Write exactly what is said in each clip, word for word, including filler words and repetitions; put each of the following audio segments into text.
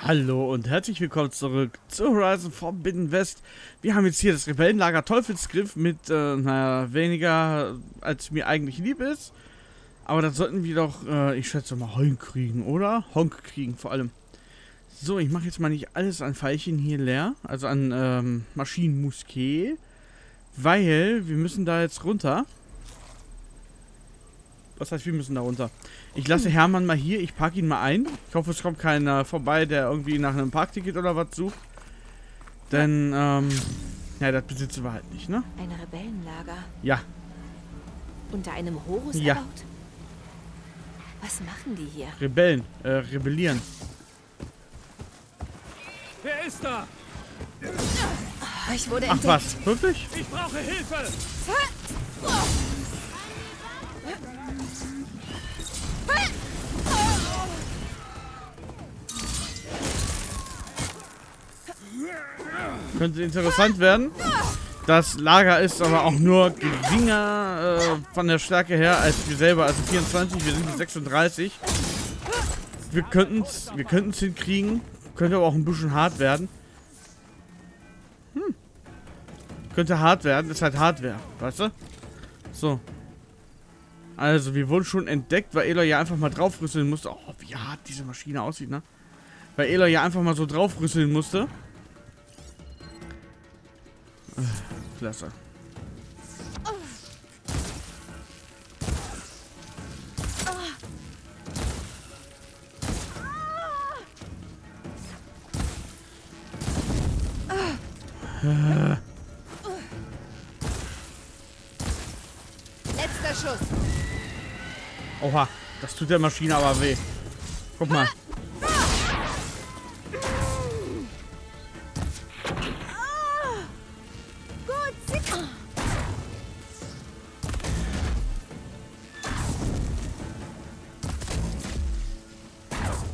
Hallo und herzlich willkommen zurück zu Horizon Forbidden West. Wir haben jetzt hier das Rebellenlager Teufelsgriff mit, äh, naja, weniger als mir eigentlich lieb ist. Aber das sollten wir doch, äh, ich schätze mal, Honk kriegen, oder? Honk kriegen vor allem. So, ich mache jetzt mal nicht alles an Pfeilchen hier leer, also an ähm, Maschinenmusket, weil wir müssen da jetzt runter. Was heißt, wir müssen da runter? Ich lasse Hermann mal hier, ich parke ihn mal ein. Ich hoffe, es kommt keiner vorbei, der irgendwie nach einem Parkticket oder was sucht. Denn, ähm, ja, das besitzen wir halt nicht, ne? Ein Rebellenlager? Ja. Unter einem Horus erbaut? Ja. Was machen die hier? Rebellen, äh, rebellieren. Wer ist da? Ich wurde entdeckt. Ach was, wirklich? Ich brauche Hilfe! Könnte interessant werden. Das Lager ist aber auch nur geringer äh, von der Stärke her als wir selber. Also vierundzwanzig, wir sind sechsunddreißig. Wir könnten es wir könnten's hinkriegen. Könnte aber auch ein bisschen hart werden. Hm. Könnte hart werden. Ist halt Hardware. Weißt du? So. Also, wir wurden schon entdeckt, weil Aloy ja einfach mal draufrüsseln musste. Oh, wie hart diese Maschine aussieht, ne? Weil Aloy ja einfach mal so draufrüsseln musste. Klasse. Letzter Schuss. Oha, das tut der Maschine aber weh. Guck mal.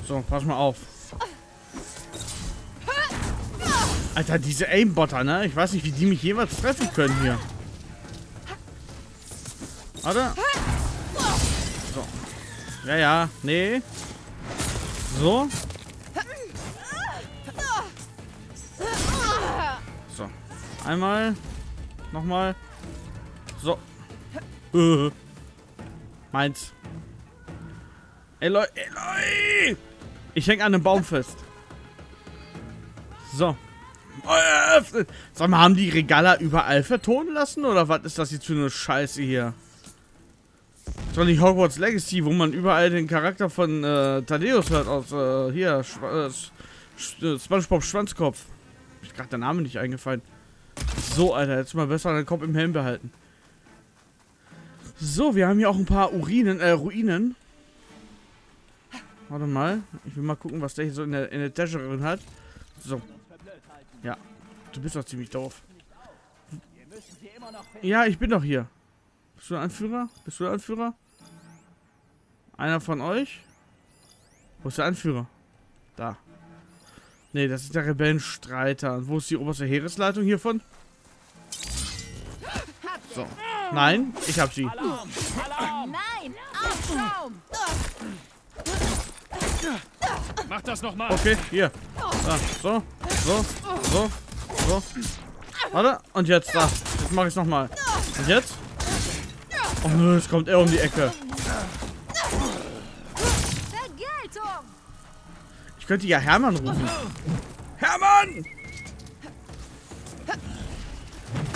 So, pass mal auf. Alter, diese Aimbotter, ne? Ich weiß nicht, wie die mich jemals treffen können hier. Warte. So. Ja, ja. Nee. So. So. Einmal. Nochmal. So. Äh. Meins. Aloy, Aloy! Ich hänge an einem Baum fest. So. Sag mal, haben die Regala überall vertonen lassen? Oder was ist das jetzt für eine Scheiße hier? Das war nicht Hogwarts Legacy, wo man überall den Charakter von äh, Thaddeus hört aus, äh, hier, Schwa äh, SpongeBob Schwanzkopf. Ist gerade der Name nicht eingefallen. So, Alter, jetzt mal besser den Kopf im Helm behalten. So, wir haben hier auch ein paar Urinen, äh, Ruinen. Warte mal, ich will mal gucken, was der hier so in der, in der Tasche drin hat. So. Ja, du bist doch ziemlich doof. Ja, ich bin doch hier. Bist du ein Anführer? Bist du ein Anführer? Einer von euch? Wo ist der Anführer? Da. Ne, das ist der Rebellenstreiter. Und wo ist die oberste Heeresleitung hiervon? So. Nein, ich hab sie. Alarm! Alarm! Nein! Aufschaum! Mach das nochmal! Okay, hier. Da, so, so, so, so. Warte, und jetzt, da. Jetzt mache ich es nochmal. Und jetzt? Oh nö, es kommt er um die Ecke. Ich könnte ja Hermann rufen. Hermann!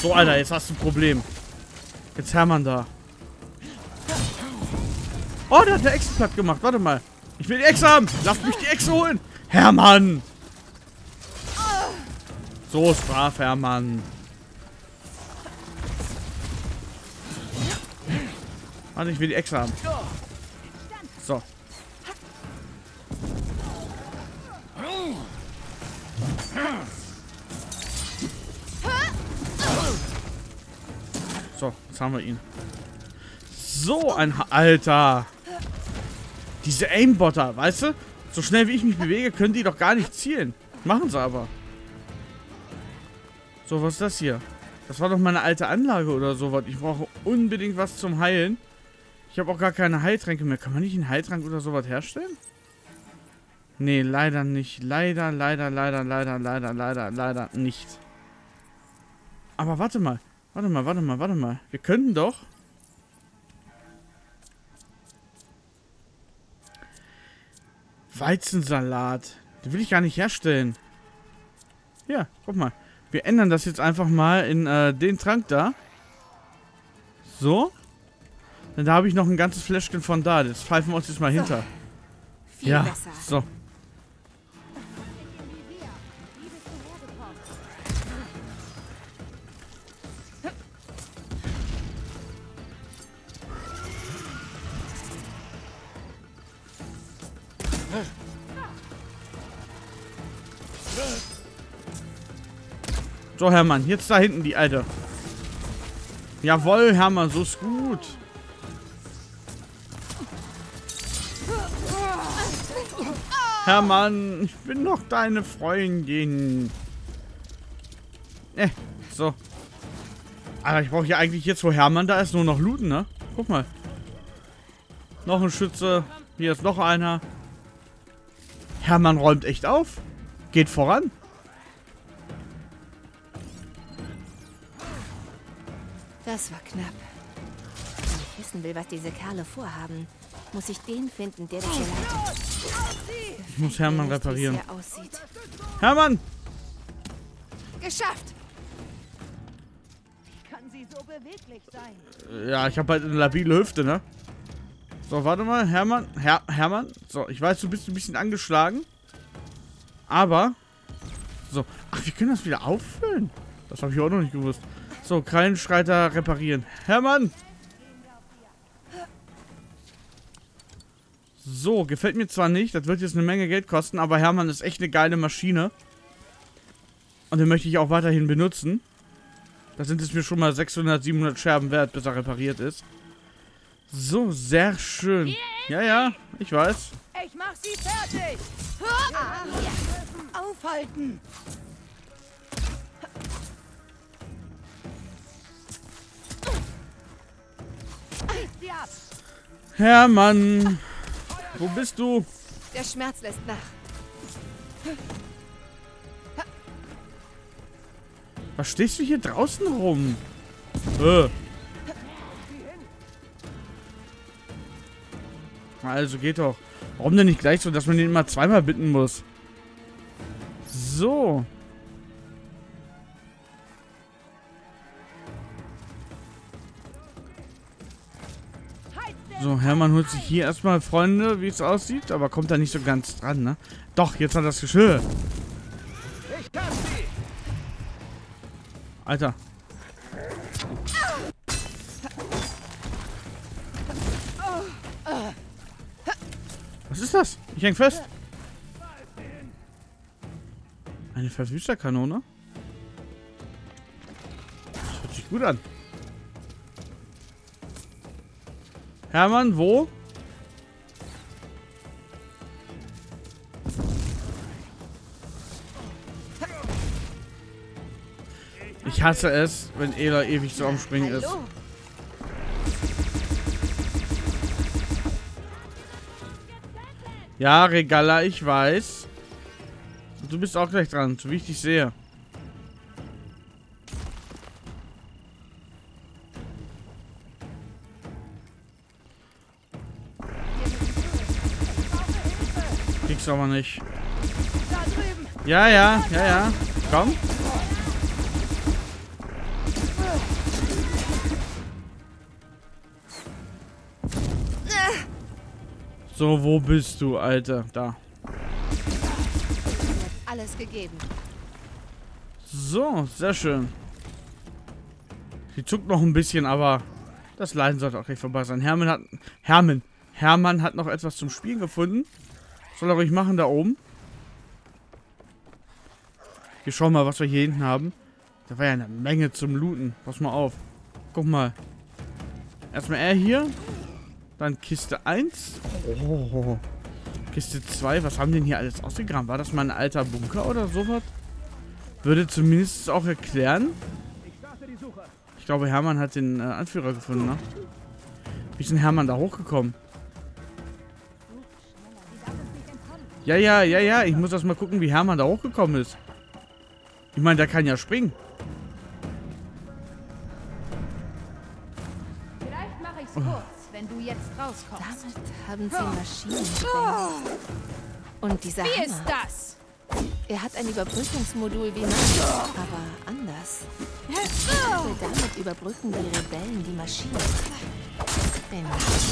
So, Alter, jetzt hast du ein Problem. Jetzt Hermann da. Oh, der hat eine Echse platt gemacht. Warte mal. Ich will die Echse haben. Lass mich die Echse holen. Hermann! So ist brav, Hermann. Warte, ich will die Echse haben. So. So, jetzt haben wir ihn. So ein ha Alter. Diese Aimbotter, weißt du? So schnell wie ich mich bewege, können die doch gar nicht zielen. Machen sie aber. So, was ist das hier? Das war doch meine alte Anlage oder sowas. Ich brauche unbedingt was zum Heilen. Ich habe auch gar keine Heiltränke mehr. Kann man nicht einen Heiltrank oder sowas herstellen? Nee, leider nicht. Leider, leider, leider, leider, leider, leider, leider nicht. Aber warte mal. Warte mal, warte mal, warte mal. Wir könnten doch... Weizensalat. Den will ich gar nicht herstellen. Ja, guck mal. Wir ändern das jetzt einfach mal in äh, den Trank da. So. Denn da habe ich noch ein ganzes Fläschchen von da. Das pfeifen wir uns jetzt mal so hinter. Viel ja, besser. So. So, Hermann, jetzt da hinten die Alte. Jawohl, Hermann, so ist gut. Hermann, ich bin doch deine Freundin. Eh, so. Aber ich brauche ja eigentlich jetzt, wo Hermann da ist, nur noch looten, ne? Guck mal. Noch ein Schütze. Hier ist noch einer. Hermann räumt echt auf. Geht voran. Das war knapp. Wenn ich wissen will, was diese Kerle vorhaben, muss ich den finden, der das hier leitet. Ich muss Hermann reparieren. Hermann! Geschafft! Wie kann sie so beweglich sein? Ja, ich habe halt eine labile Hüfte, ne? So, warte mal, Hermann. Her Hermann. So, ich weiß, du bist ein bisschen angeschlagen. Aber. So. Ach, wir können das wieder auffüllen. Das habe ich auch noch nicht gewusst. So, Krallenschreiter reparieren. Hermann! So, gefällt mir zwar nicht, das wird jetzt eine Menge Geld kosten, aber Hermann ist echt eine geile Maschine. Und den möchte ich auch weiterhin benutzen. Da sind es mir schon mal sechshundert, siebenhundert Scherben wert, bis er repariert ist. So, sehr schön. Ja, ja, ich weiß. Ich mach sie fertig! Aufhalten! Hermann, wo bist du? Der Schmerz lässt nach. Was stehst du hier draußen rum? Äh. Also geht doch. Warum denn nicht gleich so, dass man den immer zweimal bitten muss? So. So, Hermann holt sich hier erstmal Freunde, wie es aussieht, aber kommt da nicht so ganz dran, ne? Doch, jetzt hat er das Geschirr. Alter. Was ist das? Ich häng fest. Eine Verwüsterkanone? Das hört sich gut an. Hermann, wo? Ich hasse es, wenn Ela ewig so am Springen ist. Ja, Regala, ich weiß. Du bist auch gleich dran, so wie ich dich sehe. Aber nicht. Ja, ja, ja, ja. Komm. So, wo bist du, Alter? Da. Alles gegeben. So, sehr schön. Sie zuckt noch ein bisschen, aber das Leiden sollte auch nicht vorbei sein. Hermann hat, Hermann, Hermann hat noch etwas zum Spielen gefunden. Soll er ruhig machen da oben. Wir schauen mal, was wir hier hinten haben. Da war ja eine Menge zum Looten. Pass mal auf. Guck mal. Erstmal er hier. Dann Kiste eins. Oh. Kiste zwei. Was haben denn hier alles ausgegraben? War das mal ein alter Bunker oder sowas? Würde zumindest auch erklären. Ich glaube, Hermann hat den äh, Anführer gefunden, ne? Wie ist denn Hermann da hochgekommen? Ja, ja, ja, ja. Ich muss erst mal gucken, wie Hermann da hochgekommen ist. Ich meine, der kann ja springen. Vielleicht mache ich's oh. kurz, wenn du jetzt rauskommst. Damit haben sie Maschinen. Oh. Und dieser Wie Hammer, ist das? Er hat ein Überbrückungsmodul wie Maschinen, aber anders. Er will damit überbrücken die Rebellen die Maschinen.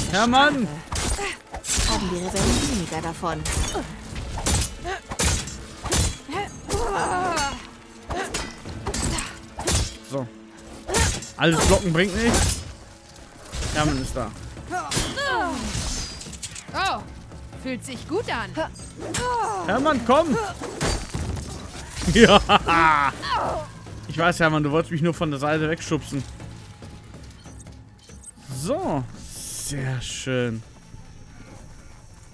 Hermann! Ja, haben die Rebellen weniger davon. So. Alles blocken bringt nichts. Hermann ist da. Oh, fühlt sich gut an. Hermann, komm! Ja! Ich weiß, Hermann, du wolltest mich nur von der Seite wegschubsen. So. Sehr schön.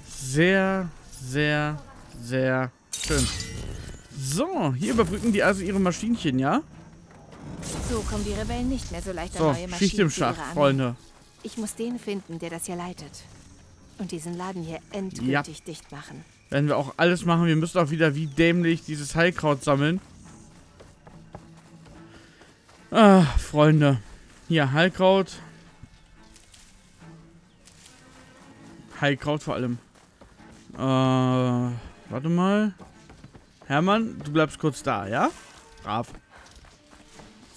Sehr, sehr, sehr schön. So, hier überbrücken die also ihre Maschinchen, ja? So kommen die Rebellen nicht mehr so leicht an neue Maschinen. Schicht im Schach, Freunde. Ich muss den finden, der das hier leitet. Und diesen Laden hier endgültig ja. dicht machen. Werden wir auch alles machen. Wir müssen auch wieder wie dämlich dieses Heilkraut sammeln. Ah, Freunde. Hier, Heilkraut. Heilkraut vor allem. Äh, warte mal. Hermann, du bleibst kurz da, ja? Brav.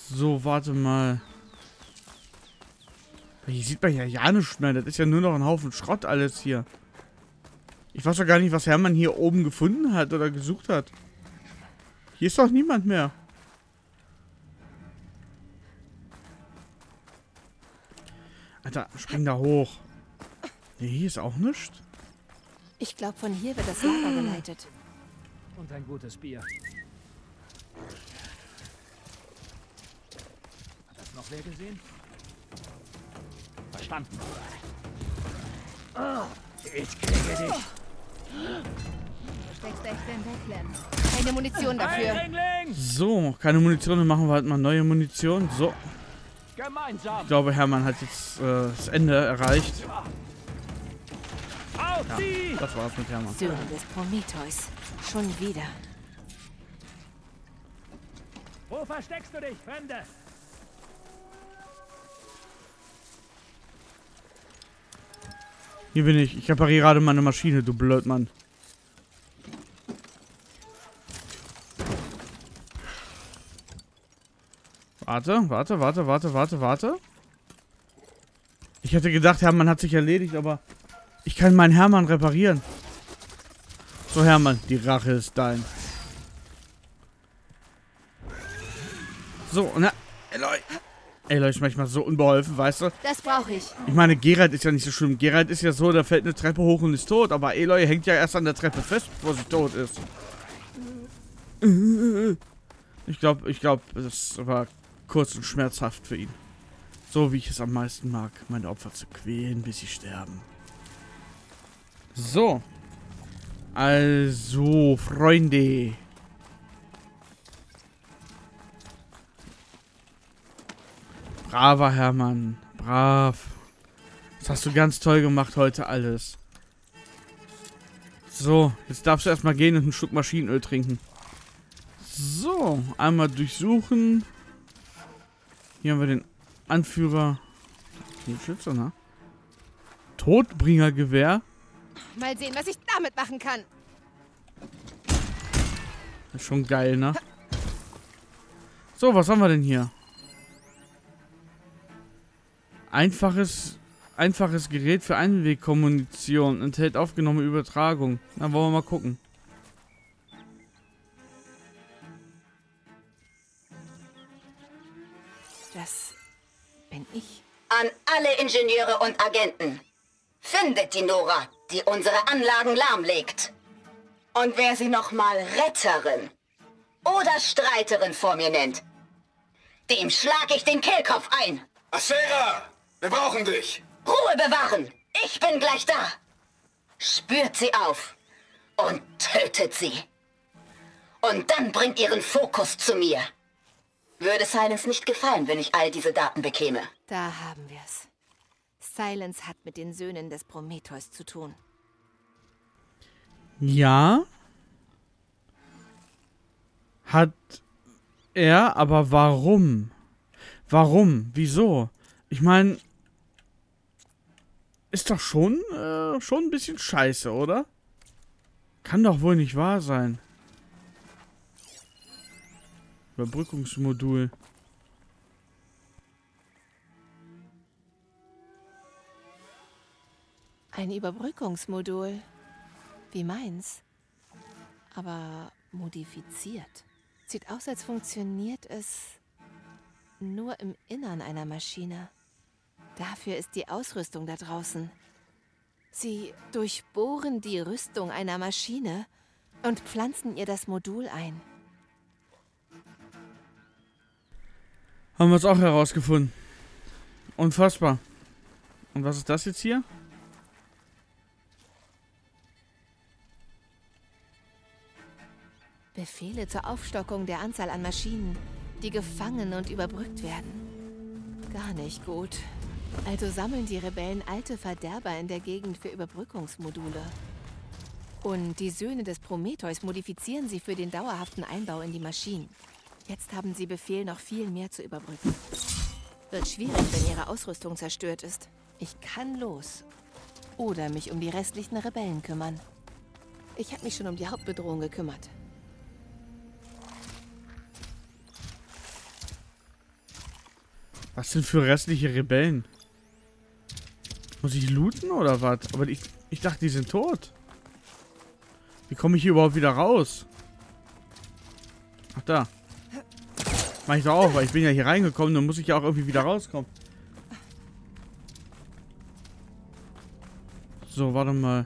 So, warte mal. Hier sieht man ja ja nichts mehr. Das ist ja nur noch ein Haufen Schrott alles hier. Ich weiß doch gar nicht, was Hermann hier oben gefunden hat oder gesucht hat. Hier ist doch niemand mehr. Alter, spring da hoch. Nee, hier ist auch nichts. Ich glaube, von hier wird das Lager geleitet. Und ein gutes Bier. Hat das noch wer gesehen? Verstanden. Oh, ich kriege dich. Du steckst echt in Backlam. Keine Munition dafür. So, keine Munition, dann machen wir halt mal neue Munition. So. Ich glaube, Hermann hat jetzt äh, das Ende erreicht. Ja, das war's mit Hermann. Söhne des Prometheus. Schon wieder. Wo versteckst du dich, Fremde? Hier bin ich. Ich repariere gerade meine Maschine, du Blödmann. Warte, warte, warte, warte, warte, warte. Ich hätte gedacht, Hermann hat sich erledigt, aber ich kann meinen Hermann reparieren. So, Hermann, die Rache ist dein. So, und na, Aloy. Aloy ist manchmal so unbeholfen, weißt du? Das brauche ich. Ich meine, Gerald ist ja nicht so schlimm. Gerald ist ja so, da fällt eine Treppe hoch und ist tot. Aber Aloy hängt ja erst an der Treppe fest, bevor sie tot ist. Ich glaube, ich glaube, das war kurz und schmerzhaft für ihn. So wie ich es am meisten mag, meine Opfer zu quälen, bis sie sterben. So. Also, Freunde. Braver Hermann. Brav. Das hast du ganz toll gemacht heute alles. So, jetzt darfst du erstmal gehen und einen Schluck Maschinenöl trinken. So, einmal durchsuchen. Hier haben wir den Anführer. Den Schützer, ne? Todbringergewehr. Mal sehen, was ich damit machen kann. Das ist schon geil, ne? So, was haben wir denn hier? Einfaches, einfaches Gerät für Einwegkommunikation. Enthält aufgenommene Übertragung. Na, wollen wir mal gucken. Das bin ich. An alle Ingenieure und Agenten. Findet die Nora, die unsere Anlagen lahmlegt. Und wer sie nochmal Retterin oder Streiterin vor mir nennt, dem schlag ich den Kehlkopf ein. Asera, wir brauchen dich. Ruhe bewahren, ich bin gleich da. Spürt sie auf und tötet sie. Und dann bringt ihren Fokus zu mir. Würde Silence nicht gefallen, wenn ich all diese Daten bekäme. Da haben wir's. Silence hat mit den Söhnen des Prometheus zu tun. Ja. Hat er, aber warum? Warum? Wieso? Ich meine, ist doch schon, äh, schon ein bisschen scheiße, oder? Kann doch wohl nicht wahr sein. Überbrückungsmodul. Ein Überbrückungsmodul. Wie meins. Aber modifiziert. Sieht aus, als funktioniert es nur im Innern einer Maschine. Dafür ist die Ausrüstung da draußen. Sie durchbohren die Rüstung einer Maschine und pflanzen ihr das Modul ein. Haben wir es auch herausgefunden. Unfassbar. Und was ist das jetzt hier? Befehle zur Aufstockung der Anzahl an Maschinen, die gefangen und überbrückt werden. Gar nicht gut. Also sammeln die Rebellen alte Verderber in der Gegend für Überbrückungsmodule. Und die Söhne des Prometheus modifizieren sie für den dauerhaften Einbau in die Maschinen. Jetzt haben sie Befehl, noch viel mehr zu überbrücken. Wird schwierig, wenn ihre Ausrüstung zerstört ist. Ich kann los. Oder mich um die restlichen Rebellen kümmern. Ich habe mich schon um die Hauptbedrohung gekümmert. Was sind für restliche Rebellen? Muss ich looten oder was? Aber ich, ich dachte, die sind tot. Wie komme ich hier überhaupt wieder raus? Ach da. Mach ich doch auch, weil ich bin ja hier reingekommen, dann muss ich ja auch irgendwie wieder rauskommen. So, warte mal.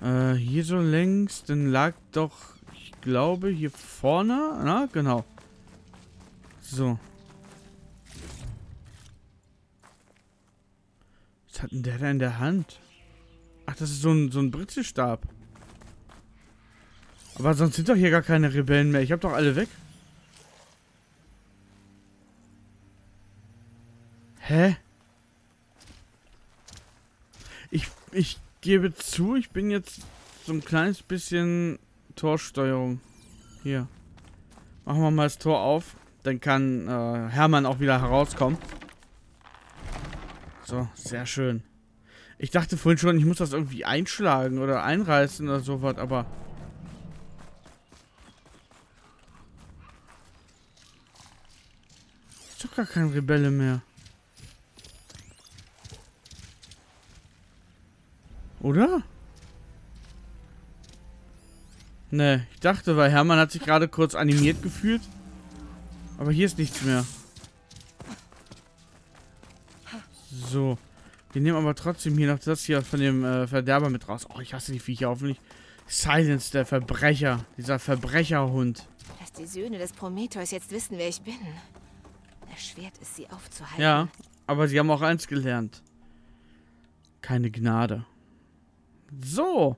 Äh, hier so längs, dann lag doch, ich glaube, hier vorne. Na, genau. So. Was hat denn der da in der Hand? Ach, das ist so ein, so ein Britzelstab. Aber sonst sind doch hier gar keine Rebellen mehr. Ich hab doch alle weg. Hä? Ich, ich gebe zu, ich bin jetzt so ein kleines bisschen Torsteuerung. Hier. Machen wir mal das Tor auf. Dann kann äh, Hermann auch wieder herauskommen. So, sehr schön. Ich dachte vorhin schon, ich muss das irgendwie einschlagen oder einreißen oder sowas, aber... Ist doch gar kein Rebelle mehr. Oder? Ne, ich dachte, weil Hermann hat sich gerade kurz animiert gefühlt. Aber hier ist nichts mehr. So, wir nehmen aber trotzdem hier noch das hier von dem äh, Verderber mit raus. Oh, ich hasse die Viecher hoffentlich. Silence, der Verbrecher. Dieser Verbrecherhund. Dass die Söhne des Prometheus jetzt wissen, wer ich bin. Erschwert ist, sie aufzuhalten. Ja, aber sie haben auch eins gelernt. Keine Gnade. So,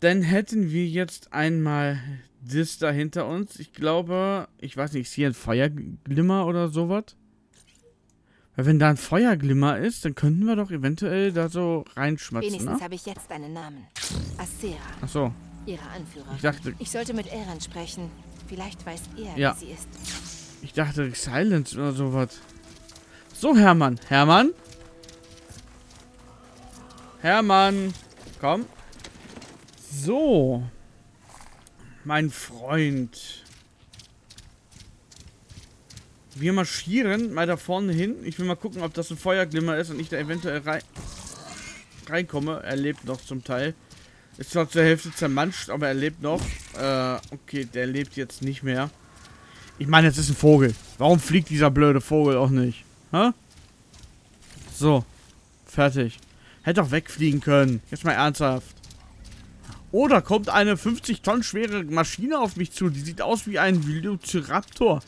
dann hätten wir jetzt einmal das da hinter uns. Ich glaube, ich weiß nicht, ist hier ein Feuerglimmer oder sowas? Weil wenn da ein Feuerglimmer ist, dann könnten wir doch eventuell da so reinschmatzen. Wenigstens, ne? Habe ich jetzt einen Namen. Asera. Ach so. Ihre Anführerin. Ich dachte... Ich sollte mit Eren sprechen. Vielleicht weiß er, ja, wie sie ist. Ich dachte, Silence oder sowas. So, Hermann. Hermann? Hermann! Komm. So. Mein Freund. Wir marschieren mal da vorne hin. Ich will mal gucken, ob das ein Feuerglimmer ist und ich da eventuell rein reinkomme. Er lebt noch zum Teil. Ist zwar zur Hälfte zermanscht, aber er lebt noch. Äh, okay, der lebt jetzt nicht mehr. Ich meine, jetzt ist ein Vogel. Warum fliegt dieser blöde Vogel auch nicht? Hä? So. Fertig. Hätte auch wegfliegen können. Jetzt mal ernsthaft. Oder kommt eine fünfzig Tonnen schwere Maschine auf mich zu. Die sieht aus wie ein Velociraptor.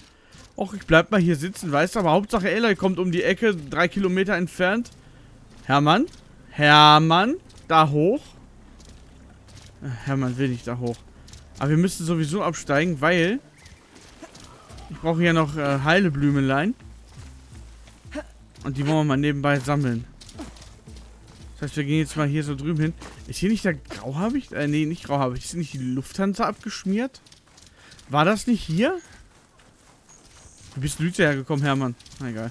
Och, ich bleib mal hier sitzen, weißt du. Aber Hauptsache Aloy kommt um die Ecke, drei Kilometer entfernt. Hermann? Hermann? Da hoch? Hermann will nicht da hoch. Aber wir müssen sowieso absteigen, weil... Ich brauche hier noch äh, heile Blümelein. Und die wollen wir mal nebenbei sammeln. Das heißt, wir gehen jetzt mal hier so drüben hin. Ist hier nicht der Grauhabig? Äh, nee, nicht Grauhabig. Ist nicht die Lufthansa abgeschmiert? War das nicht hier? Du bist Lüte hergekommen, Hermann. Na egal.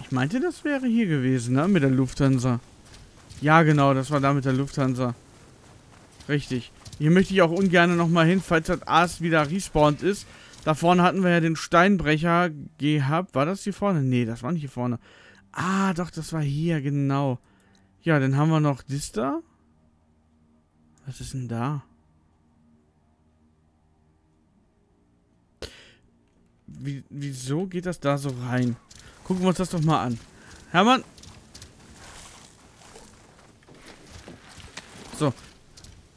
Ich meinte, das wäre hier gewesen, ne? Mit der Lufthansa. Ja, genau, das war da mit der Lufthansa. Richtig. Hier möchte ich auch ungern nochmal hin, falls das Aas wieder respawned ist. Da vorne hatten wir ja den Steinbrecher gehabt. War das hier vorne? Nee, das war nicht hier vorne. Ah, doch, das war hier, genau. Ja, dann haben wir noch das da. Was ist denn da? Wie, wieso geht das da so rein? Gucken wir uns das doch mal an. Hermann! So.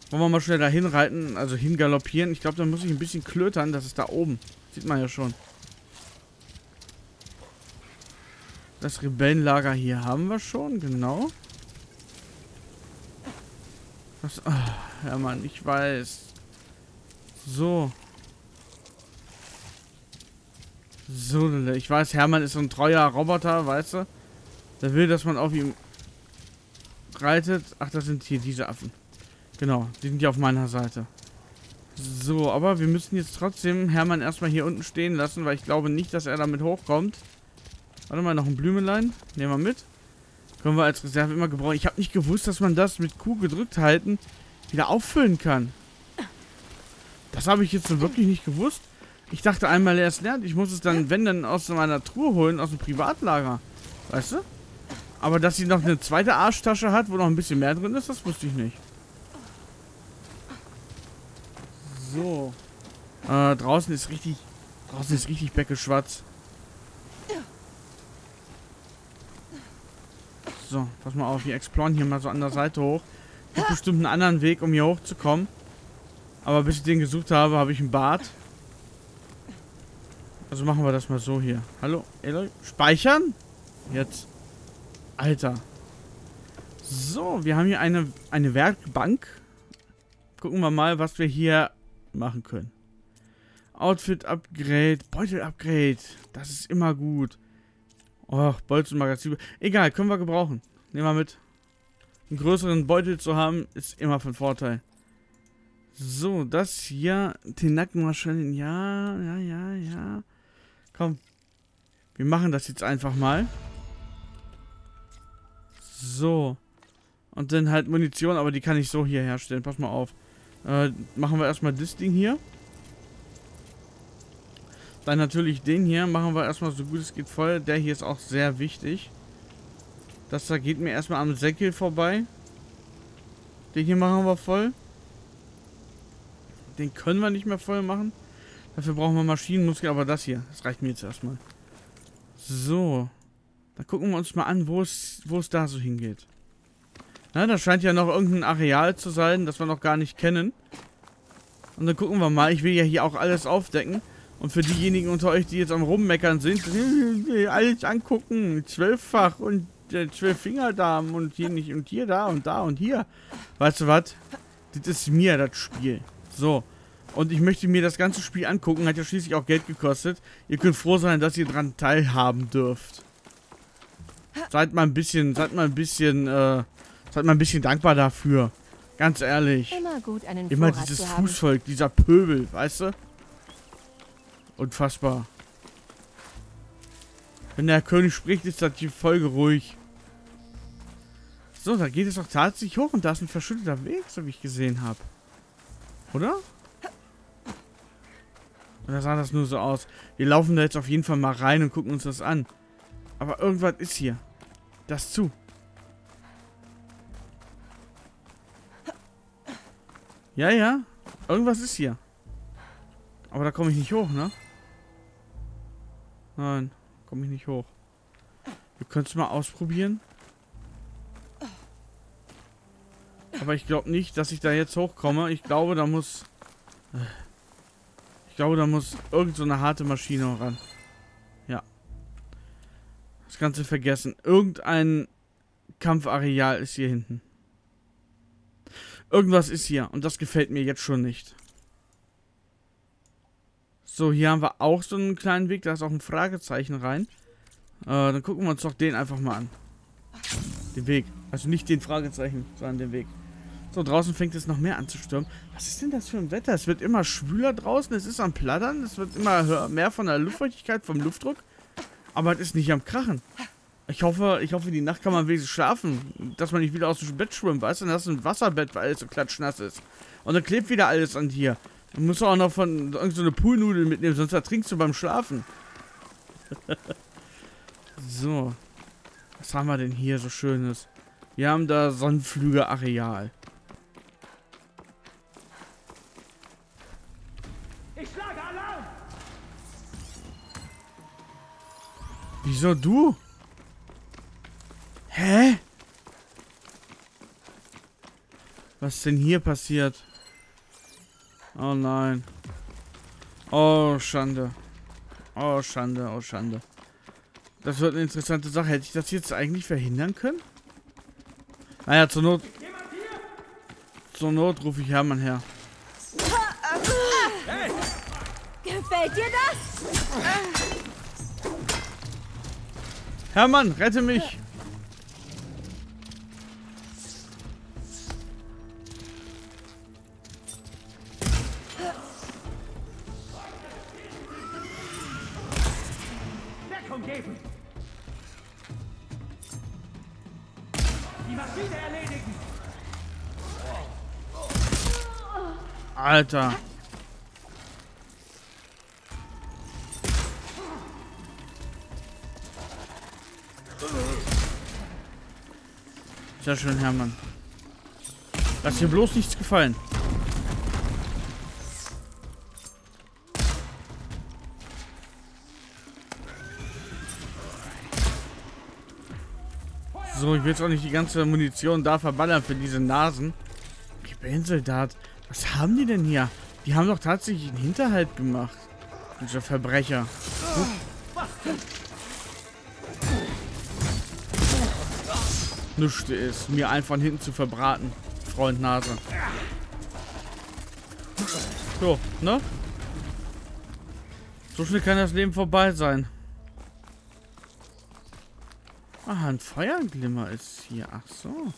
Wollen wir mal schnell da hinreiten, also hingaloppieren. Ich glaube, da muss ich ein bisschen klötern. Das ist da oben. Sieht man ja schon. Das Rebellenlager hier haben wir schon, genau. Was, oh, ja, Mann, ich weiß. So. So, ich weiß, Hermann ist so ein treuer Roboter, weißt du? Der will, dass man auf ihm reitet. Ach, das sind hier diese Affen. Genau, die sind ja auf meiner Seite. So, aber wir müssen jetzt trotzdem Hermann erstmal hier unten stehen lassen, weil ich glaube nicht, dass er damit hochkommt. Warte mal, noch ein Blümelein. Nehmen wir mit. Können wir als Reserve immer gebrauchen. Ich habe nicht gewusst, dass man das mit Q gedrückt halten wieder auffüllen kann. Das habe ich jetzt so wirklich nicht gewusst. Ich dachte einmal, er es lernt. Ich muss es dann, wenn, dann aus meiner Truhe holen, aus dem Privatlager. Weißt du? Aber dass sie noch eine zweite Arschtasche hat, wo noch ein bisschen mehr drin ist, das wusste ich nicht. So. Äh, draußen ist richtig... Draußen ist richtig Beckeschwatz. So, pass mal auf. Wir exploren hier mal so an der Seite hoch. Es gibt bestimmt einen anderen Weg, um hier hochzukommen. Aber bis ich den gesucht habe, habe ich einen Bart. Also machen wir das mal so hier. Hallo, Aloy. Speichern? Jetzt. Alter. So, wir haben hier eine, eine Werkbank. Gucken wir mal, was wir hier machen können. Outfit-Upgrade, Beutel-Upgrade. Das ist immer gut. Och, Bolzenmagazin. Egal, können wir gebrauchen. Nehmen wir mit. Einen größeren Beutel zu haben, ist immer von Vorteil. So, das hier. Tenackenmaschinen. Ja, ja, ja, ja. Komm. Wir machen das jetzt einfach mal. So. Und dann halt Munition, aber die kann ich so hier herstellen. Pass mal auf. Äh, machen wir erstmal das Ding hier. Dann natürlich den hier. Machen wir erstmal so gut es geht voll. Der hier ist auch sehr wichtig. Das da geht mir erstmal am Säckel vorbei. Den hier machen wir voll. Den können wir nicht mehr voll machen. Dafür brauchen wir Maschinenmuskel. Aber das hier, das reicht mir jetzt erstmal. So. Dann gucken wir uns mal an, wo es, wo es da so hingeht. Na, da scheint ja noch irgendein Areal zu sein, das wir noch gar nicht kennen. Und dann gucken wir mal. Ich will ja hier auch alles aufdecken. Und für diejenigen unter euch, die jetzt am Rummeckern sind, alles angucken. Zwölffach und äh, zwölf Fingerdarm und hier nicht und hier, da und da und hier. Weißt du was? Das ist mir das Spiel. So. Und ich möchte mir das ganze Spiel angucken. Hat ja schließlich auch Geld gekostet. Ihr könnt froh sein, dass ihr daran teilhaben dürft. Seid mal ein bisschen, seid mal ein bisschen, äh... Seid mal ein bisschen dankbar dafür. Ganz ehrlich. Immer, gut, einen Immer dieses Fußvolk, dieser Pöbel, weißt du? Unfassbar. Wenn der König spricht, ist das die Folge ruhig. So, da geht es doch tatsächlich hoch und da ist ein verschütteter Weg, so wie ich gesehen habe. Oder? Oder sah das nur so aus? Wir laufen da jetzt auf jeden Fall mal rein und gucken uns das an. Aber irgendwas ist hier. Das zu. Ja, ja. Irgendwas ist hier. Aber da komme ich nicht hoch, ne? Nein, komme ich nicht hoch. Wir können es mal ausprobieren. Aber ich glaube nicht, dass ich da jetzt hochkomme. Ich glaube, da muss... Ich glaube, da muss irgend so eine harte Maschine ran. Ja. Das Ganze vergessen. Irgendein Kampfareal ist hier hinten. Irgendwas ist hier und das gefällt mir jetzt schon nicht. So, hier haben wir auch so einen kleinen Weg. Da ist auch ein Fragezeichen rein. Äh, dann gucken wir uns doch den einfach mal an. Den Weg. Also nicht den Fragezeichen, sondern den Weg. So, draußen fängt es noch mehr an zu stürmen. Was ist denn das für ein Wetter? Es wird immer schwüler draußen. Es ist am Plattern. Es wird immer mehr von der Luftfeuchtigkeit, vom Luftdruck. Aber es ist nicht am Krachen. Ich hoffe, ich hoffe, die Nacht kann man wenigstens schlafen. Dass man nicht wieder aus dem Bett schwimmt, weißt du? Dann hast du ein Wasserbett, weil alles so klatschnass ist. Und dann klebt wieder alles an dir. Dann musst du auch noch von irgend so eine Poolnudel mitnehmen, sonst ertrinkst du beim Schlafen. So. Was haben wir denn hier so Schönes? Wir haben da Sonnenflügelareal. Ich schlage Alarm! Wieso du? Hä? Was ist denn hier passiert? Oh nein. Oh Schande. Oh Schande, oh Schande. Das wird eine interessante Sache. Hätte ich das jetzt eigentlich verhindern können? Naja, zur Not... Zur Not rufe ich Hermann her. Hey. Gefällt dir das? Hermann, rette mich! Alter. Sehr schön, Hermann. Lass dir bloß nichts gefallen. So, ich will jetzt auch nicht die ganze Munition da verballern für diese Nasen. Rebellensoldat. Was haben die denn hier? Die haben doch tatsächlich einen Hinterhalt gemacht. Diese Verbrecher. Nichts ist, mir einen von hinten zu verbraten. Freund Nase. So, ne? So schnell kann das Leben vorbei sein. Aha, ein Feuerglimmer ist hier. Ach so.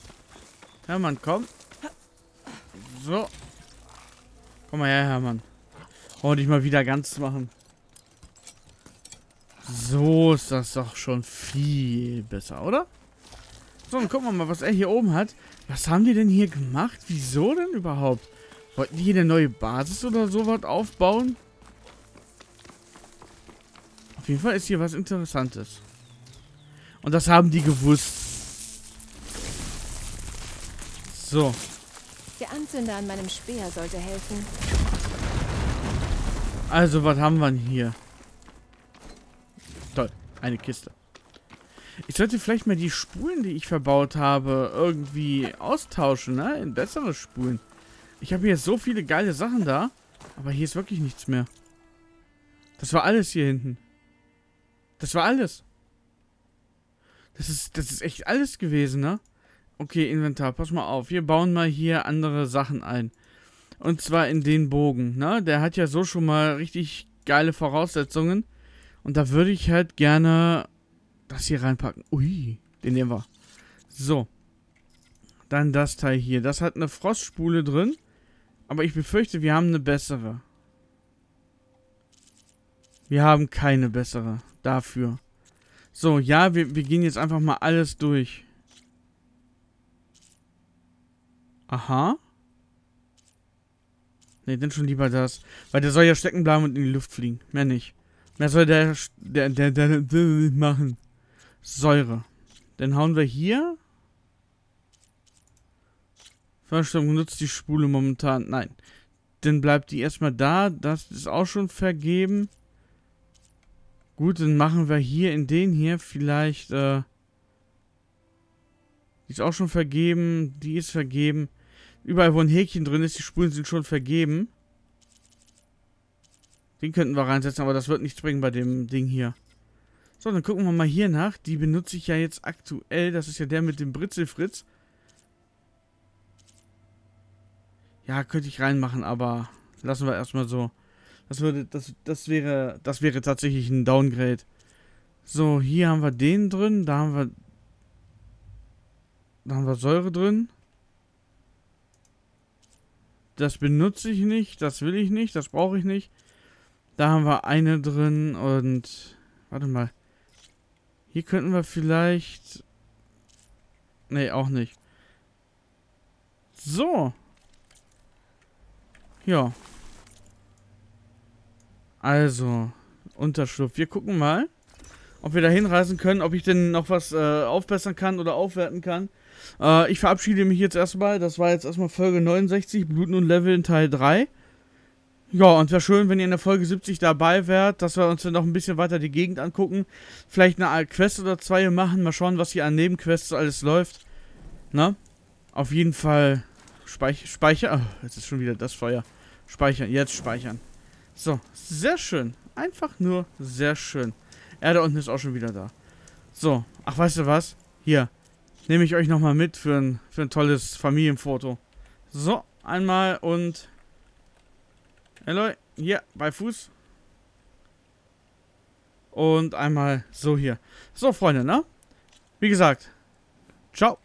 Hermann, komm. So. Komm mal her, Hermann. Oh, dich mal wieder ganz zu machen. So ist das doch schon viel besser, oder? So, dann gucken wir mal, was er hier oben hat. Was haben die denn hier gemacht? Wieso denn überhaupt? Wollten die hier eine neue Basis oder sowas aufbauen? Auf jeden Fall ist hier was Interessantes. Und das haben die gewusst. So. Der Anzünder an meinem Speer sollte helfen. Also, was haben wir denn hier? Toll, eine Kiste. Ich sollte vielleicht mal die Spulen, die ich verbaut habe, irgendwie austauschen, ne? In bessere Spulen. Ich habe hier so viele geile Sachen da, aber hier ist wirklich nichts mehr. Das war alles hier hinten. Das war alles. Das ist, das ist echt alles gewesen, ne? Okay, Inventar, pass mal auf. Wir bauen mal hier andere Sachen ein. Und zwar in den Bogen, ne? Der hat ja so schon mal richtig geile Voraussetzungen. Und da würde ich halt gerne das hier reinpacken. Ui, den nehmen wir. So. Dann das Teil hier. Das hat eine Frostspule drin. Aber ich befürchte, wir haben eine bessere. Wir haben keine bessere dafür. So, ja, wir, wir gehen jetzt einfach mal alles durch. Aha. Ne, dann schon lieber das. Weil der soll ja stecken bleiben und in die Luft fliegen. Mehr nicht. Mehr soll der der, der, der, der machen. Säure. Dann hauen wir hier. Verstörung nutzt die Spule momentan. Nein. Dann bleibt die erstmal da. Das ist auch schon vergeben. Gut, dann machen wir hier in den hier vielleicht... Äh, die ist auch schon vergeben. Die ist vergeben. Überall, wo ein Häkchen drin ist, die Spulen sind schon vergeben. Den könnten wir reinsetzen, aber das wird nichts bringen bei dem Ding hier. So, dann gucken wir mal hier nach. Die benutze ich ja jetzt aktuell. Das ist ja der mit dem Britzelfritz. Ja, könnte ich reinmachen, aber lassen wir erstmal so. Das würde, das, das wäre, das wäre tatsächlich ein Downgrade. So, hier haben wir den drin. Da haben wir... Da haben wir Säure drin. Das benutze ich nicht, das will ich nicht, das brauche ich nicht. Da haben wir eine drin und... Warte mal. Hier könnten wir vielleicht... Nee, auch nicht. So. Ja. Also, Unterschlupf. Wir gucken mal, ob wir da hinreisen können, ob ich denn noch was äh, aufbessern kann oder aufwerten kann. Äh, ich verabschiede mich jetzt erstmal. Das war jetzt erstmal Folge neunundsechzig, Bluten und Leveln Teil drei. Ja, und wäre schön, wenn ihr in der Folge siebzig dabei wärt, dass wir uns dann noch ein bisschen weiter die Gegend angucken. Vielleicht eine Quest oder zwei hier machen. Mal schauen, was hier an Nebenquests alles läuft. Na? Auf jeden Fall Speich speichern. Oh, jetzt ist schon wieder das Feuer. Speichern, jetzt speichern. So, sehr schön. Einfach nur sehr schön. Er da unten ist auch schon wieder da. So, ach, weißt du was? Hier, nehme ich euch nochmal mit für ein, für ein tolles Familienfoto. So, einmal und... Aloy, hier, bei Fuß. Und einmal so hier. So, Freunde, ne? Wie gesagt, ciao.